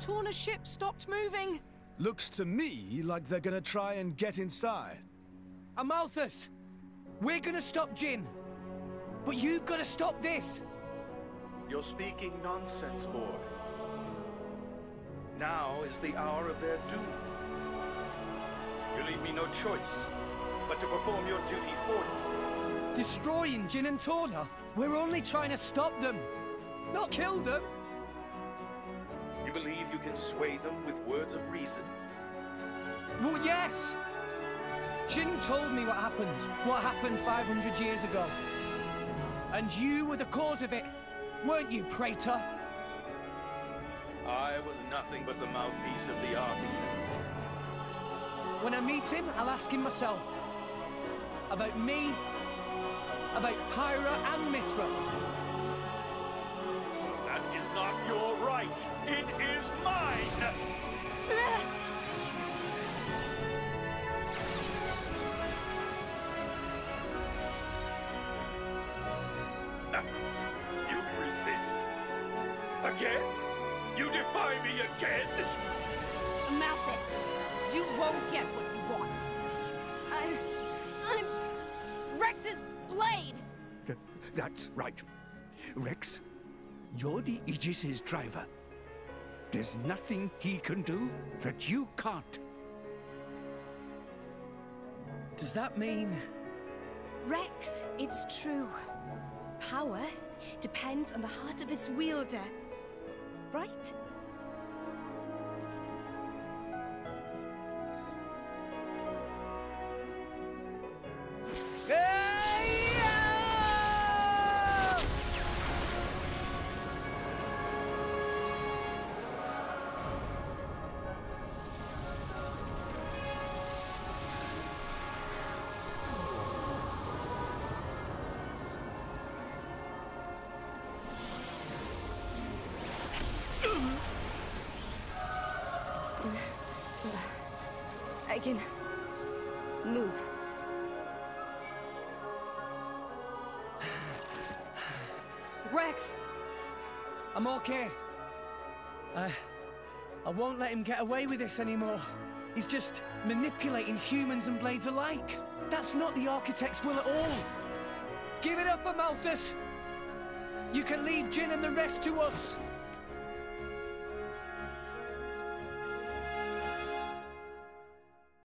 The Torna ship stopped moving? Looks to me like they're gonna try and get inside. Amalthus! We're gonna stop Jin! But you've gotta stop this! You're speaking nonsense, boy. Now is the hour of their doom. You leave me no choice but to perform your duty for you. Destroying Jin and Torna? We're only trying to stop them, not kill them. You believe you can sway them with words of reason? Well, yes! Jin told me what happened 500 years ago. And you were the cause of it, weren't you, Praetor? I was nothing but the mouthpiece of the Architect. When I meet him, I'll ask him myself. About me, about Pyra and Mithra. That is not your right. It is mine! You resist? Again? You defy me again? Malphas, you won't get what you want. I'm Rex's blade! That's right. Rex, you're the Aegis's driver. There's nothing he can do that you can't. Does that mean... Rex, it's true. Power depends on the heart of its wielder, right? I can move. Rex! I'm okay. I won't let him get away with this anymore. He's just manipulating humans and blades alike. That's not the Architect's will at all. Give it up, Amalthus! You can leave Jin and the rest to us!